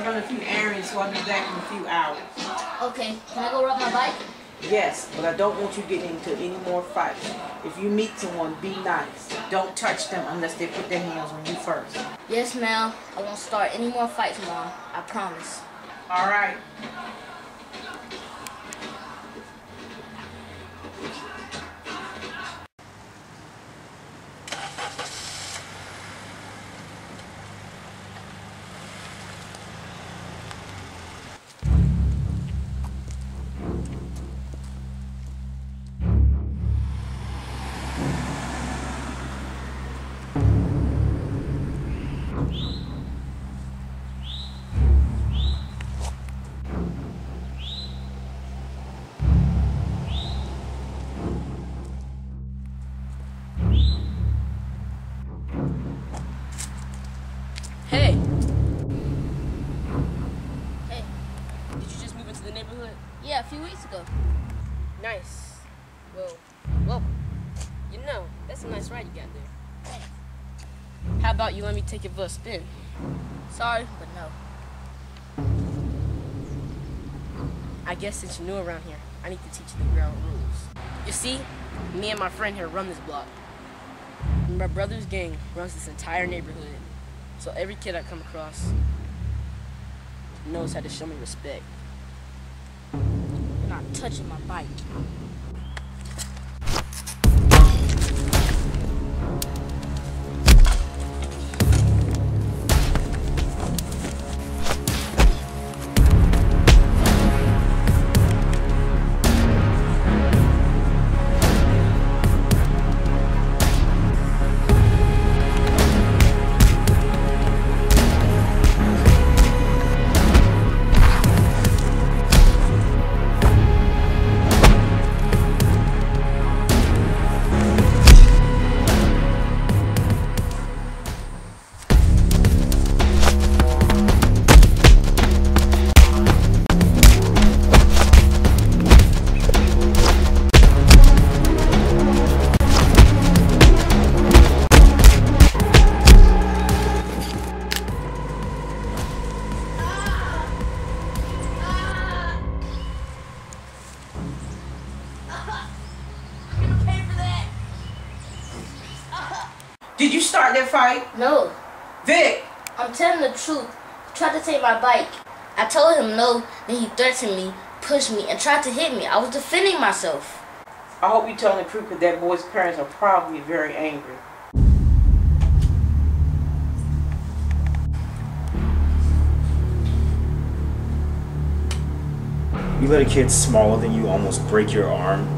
I'm running a few errands, so I'll be back in a few hours. Okay. Can I go ride my bike? Yes, but I don't want you getting into any more fights. If you meet someone, be nice. Don't touch them unless they put their hands on you first. Yes, ma'am. I won't start any more fights, Mom. I promise. All right. Yeah, a few weeks ago. Nice. Well, welcome. You know, that's a nice ride you got there. Thanks. How about you let me take it for a spin? Sorry, but no. I guess since you're new around here, I need to teach you the ground rules. You see, me and my friend here run this block. And my brother's gang runs this entire neighborhood. So every kid I come across knows how to show me respect. I'm not touching my bike. Did you start that fight? No. Vic! I'm telling the truth. He tried to take my bike. I told him no, then he threatened me, pushed me, and tried to hit me. I was defending myself. I hope you're telling the truth because that boy's parents are probably very angry. You let a kid smaller than you almost break your arm?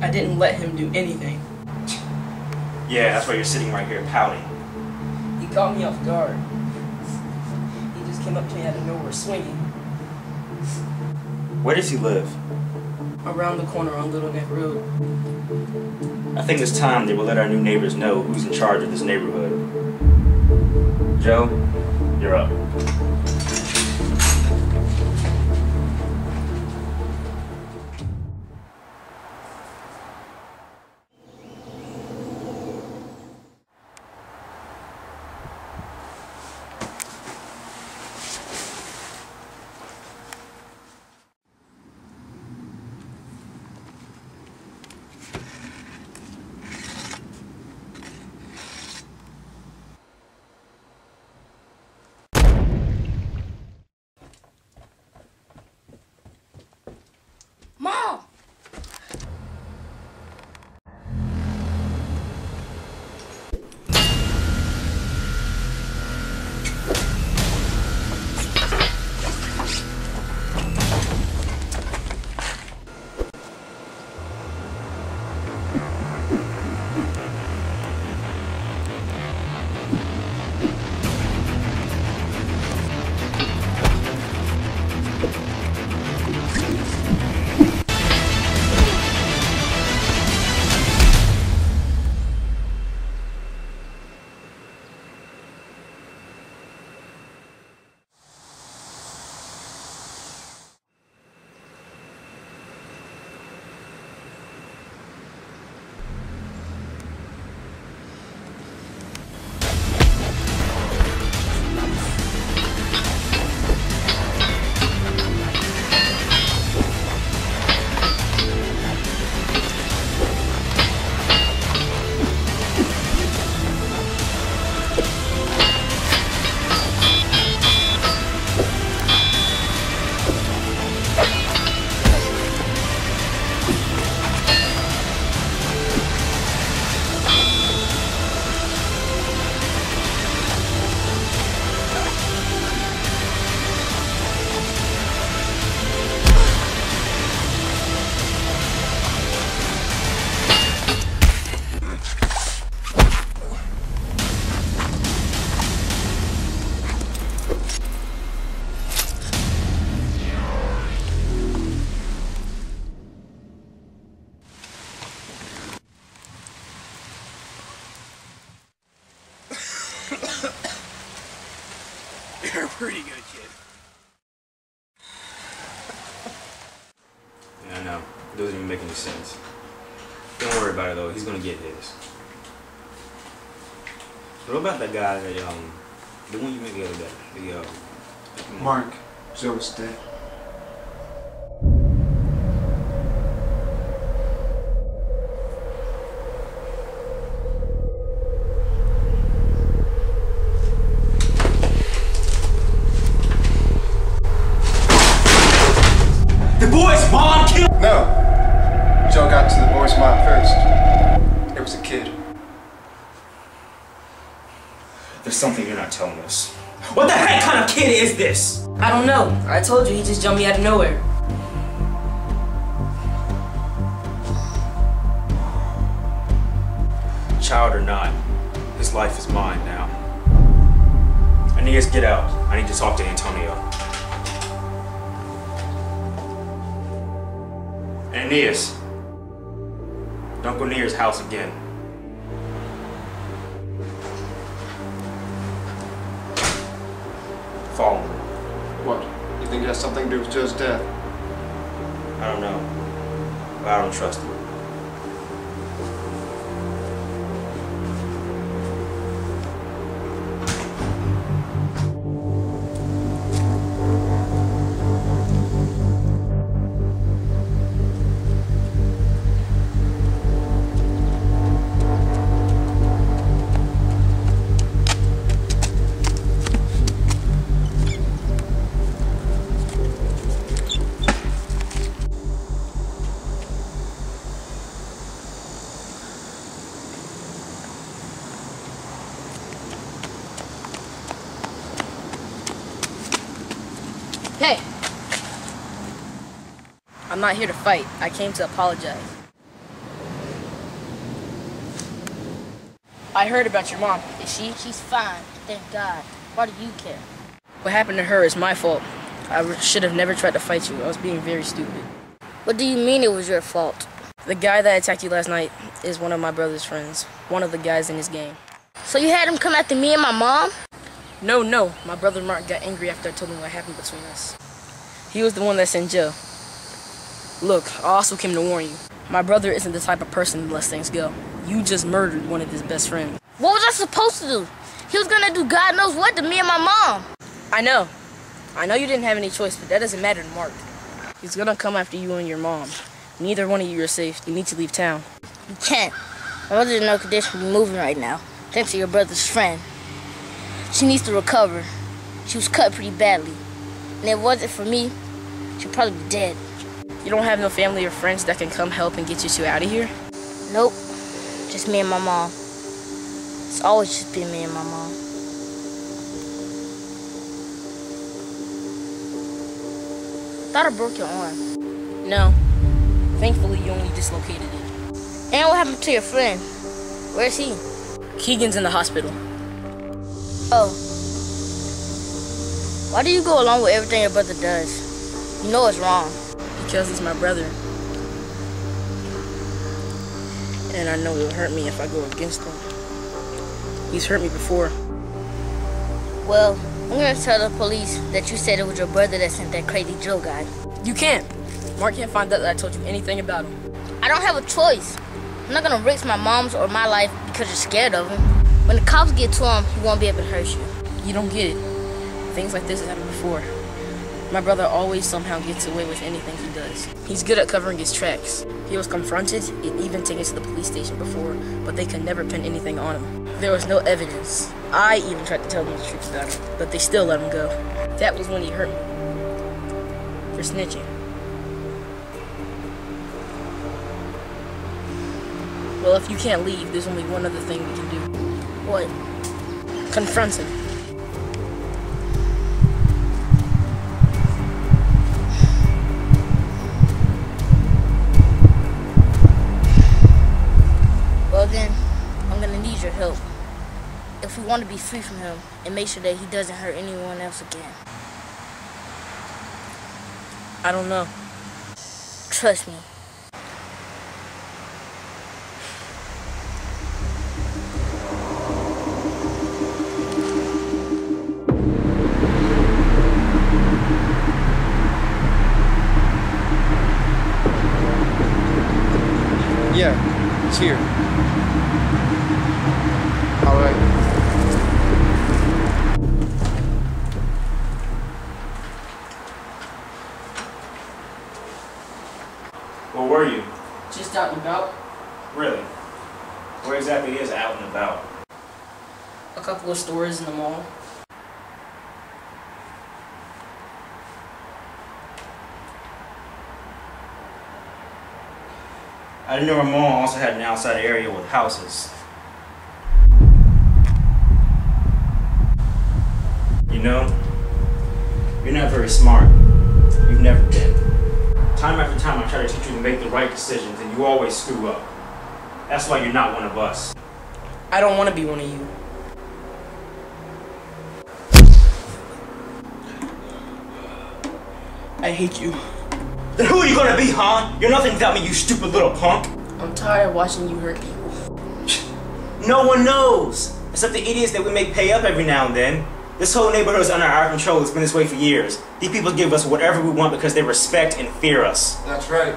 I didn't let him do anything. Yeah, that's why you're sitting right here pouting. He caught me off guard. He just came up to me out of nowhere swinging. Where does he live? Around the corner on Little Neck Road. I think it's time that we'll let our new neighbors know who's in charge of this neighborhood. Joe, you're up. pretty good kid. I know. It doesn't even make any sense. Don't worry about it though. He's gonna get his. What about that guy that the one you met the other day? The Mark Joseph. The boy's mom killed. No, Joe got to the boy's mom first. It was a kid. There's something you're not telling us. What the heck kind of kid is this? I don't know. I told you, he just jumped me out of nowhere. Child or not, his life is mine now. Aeneas, get out. I need to talk to Antonio. Aeneas, don't go near his house again. Follow me. What? You think it has something to do with Joe's death? I don't know, but I don't trust him. Hey, I'm not here to fight. I came to apologize. I heard about your mom. Is she? She's fine, thank God. Why do you care? What happened to her is my fault. I should have never tried to fight you. I was being very stupid. What do you mean it was your fault? The guy that attacked you last night is one of my brother's friends. One of the guys in his game. So you had him come after me and my mom? No, no. My brother Mark got angry after I told him what happened between us. He was the one that's in jail. Look, I also came to warn you. My brother isn't the type of person to let things go. You just murdered one of his best friends. What was I supposed to do? He was gonna do God knows what to me and my mom. I know. I know you didn't have any choice, but that doesn't matter to Mark. He's gonna come after you and your mom. Neither one of you are safe. You need to leave town. You can't. My mother's in no condition for moving right now, thanks to your brother's friend. She needs to recover. She was cut pretty badly. And if it wasn't for me, she'd probably be dead. You don't have no family or friends that can come help and get you two out of here? Nope. Just me and my mom. It's always just been me and my mom. Thought I broke your arm. No. Thankfully, you only dislocated it. And what happened to your friend? Where's he? Keegan's in the hospital. Oh. Why do you go along with everything your brother does? You know it's wrong. Because he's my brother. And I know he'll hurt me if I go against him. He's hurt me before. Well, I'm gonna tell the police that you said it was your brother that sent that crazy Joe guy. You can't. Mark can't find out that I told you anything about him. I don't have a choice. I'm not gonna risk my mom's or my life because you're scared of him. When the cops get to him, he won't be able to hurt you. You don't get it. Things like this have happened before. My brother always somehow gets away with anything he does. He's good at covering his tracks. He was confronted and even taken to the police station before, but they could never pin anything on him. There was no evidence. I even tried to tell them the truth about it, but they still let him go. That was when he hurt me. For snitching. Well, if you can't leave, there's only one other thing we can do. What? Confront him. Well then, I'm gonna need your help. If we want to be free from him and make sure that he doesn't hurt anyone else again. I don't know. Trust me. Yeah, it's here. All right. Where were you? Just out and about. Really? Where exactly is out and about? A couple of stores in the mall. I didn't know our mall also had an outside area with houses. You know, you're not very smart. You've never been. Time after time I try to teach you to make the right decisions and you always screw up. That's why you're not one of us. I don't want to be one of you. I hate you. Then who are you gonna be, huh? You're nothing without me, you stupid little punk. I'm tired of watching you hurt people. No one knows, except the idiots that we make pay up every now and then. This whole neighborhood is under our control. It's been this way for years. These people give us whatever we want because they respect and fear us. That's right.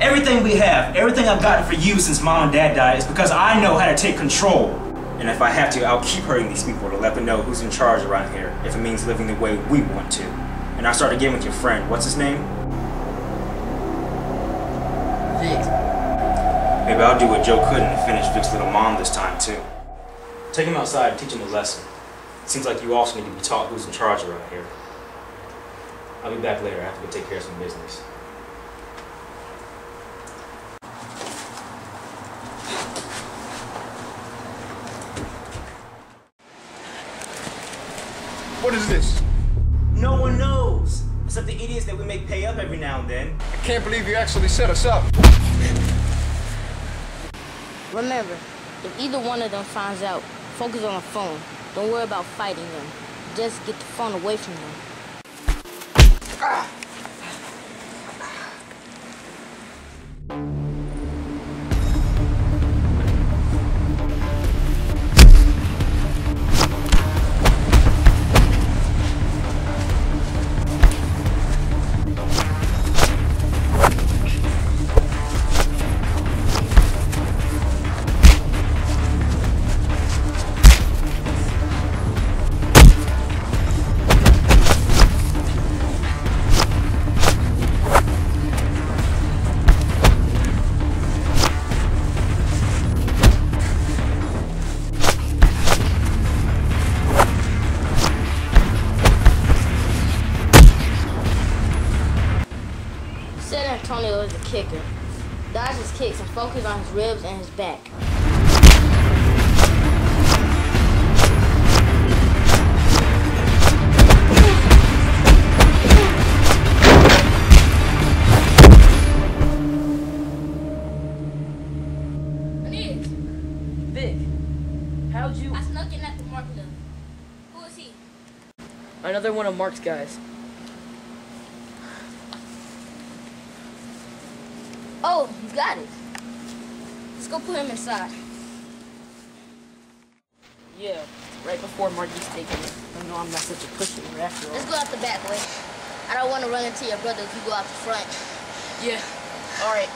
Everything we have, everything I've gotten for you since Mom and Dad died is because I know how to take control. And if I have to, I'll keep hurting these people to let them know who's in charge around here, if it means living the way we want to. And I started again with your friend. What's his name? Vic. Maybe I'll do what Joe couldn't and finish Vic's little mom this time, too. Take him outside and teach him a lesson. It seems like you also need to be taught who's in charge around here. I'll be back later. I have to go take care of some business. What is this? No one knows, except the idiots that we make pay up every now and then. I can't believe you actually set us up. Remember, if either one of them finds out, focus on the phone. Don't worry about fighting them. Just get the phone away from them. Antonio is a kicker. Dodge his kicks and focus on his ribs and his back. Aeneas! Vic, how'd you... I snuck in at the Mark club. Who is he? Another one of Mark's guys. Oh, you got it. Let's go put him inside. Yeah, right before Mark gets taken. I know I'm not such a pushover after all. Let's go out the back way. I don't want to run into your brother if you go out the front. Yeah, all right.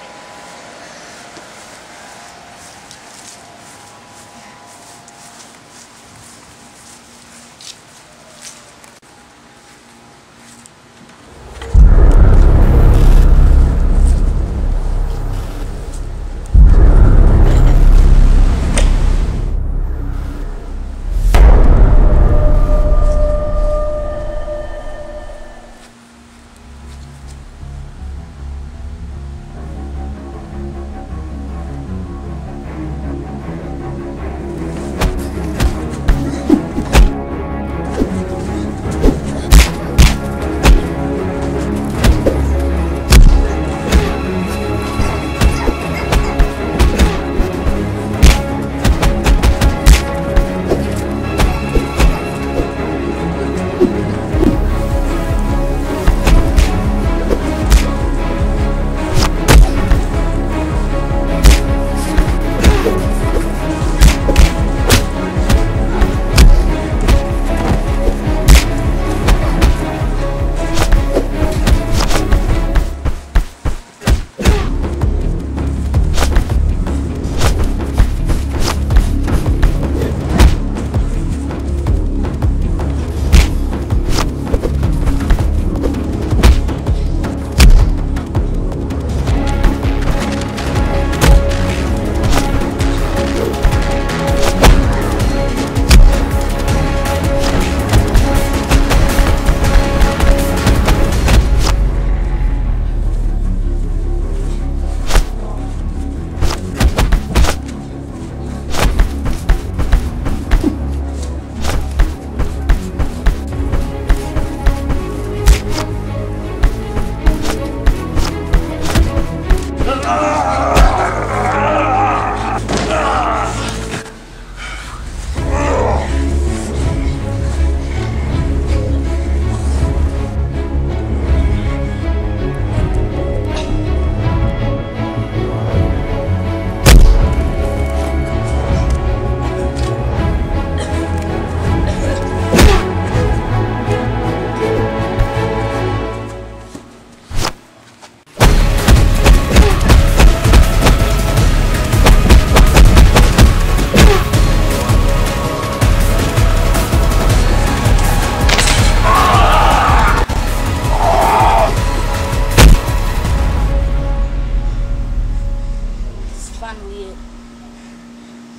finally it.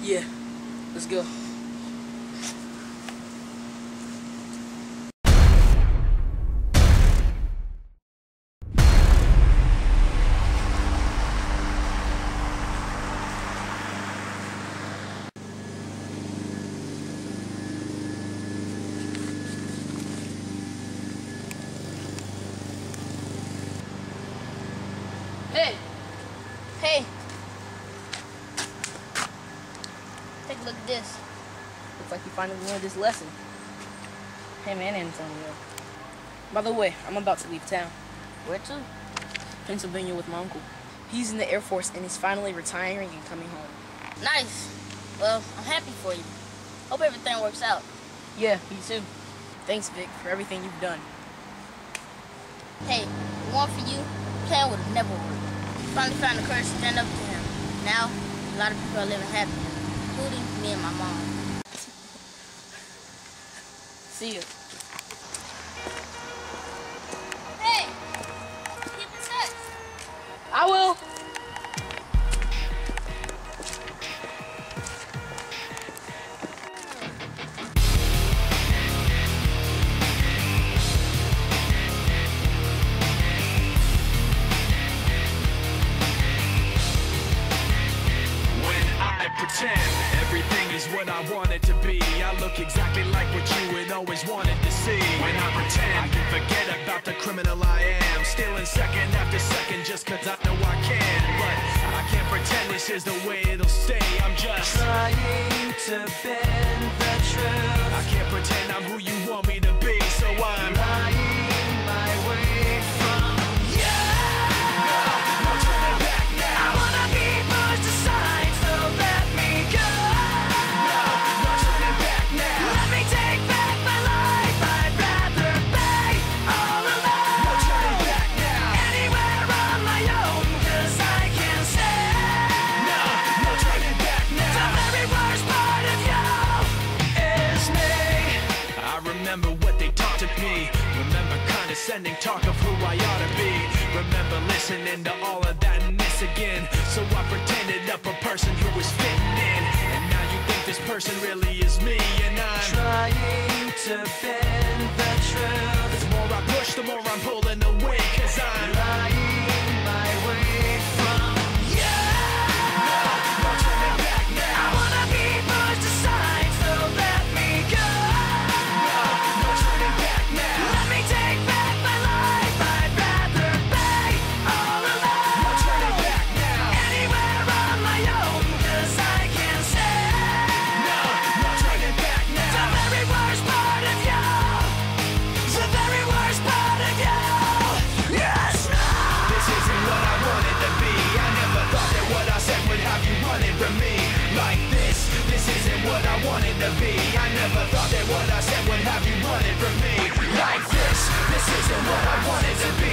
Yeah, let's go. Hey, take a look at this. Looks like you finally learned this lesson. Hey man, Antonio. By the way, I'm about to leave town. Where to? Pennsylvania with my uncle. He's in the Air Force and he's finally retiring and coming home. Nice. Well, I'm happy for you. Hope everything works out. Yeah, me too. Thanks, Vic, for everything you've done. Hey, one for you, the plan would have never worked. Finally found the courage to stand up to him. Now, a lot of people are living happy, including me and my mom. See ya. Hey, keep in touch. I will. Everything is what I want it to be. I look exactly like what you had always wanted to see. When I pretend I can forget about the criminal I am, stealing second after second just cause I know I can. But I can't pretend this is the way it'll stay. I'm just trying to bend the truth. I can't pretend I'm who you want me to be, so I'm lying my way from you. No turning back now. I wanna be pushed aside, so that sending talk of who I ought to be. Remember listening to all of that and this again. So I pretended up a person who was fitting in. And now you think this person really is me, and I'm trying to bend the truth. The more I push, the more I'm pulling away, cause I'm lying my way from you. No, no turning back now. I wanna be pushed aside, so let me go. No, no turning back now. Let me take back. What I said would have you wanted from me. Like this isn't what I wanted to be.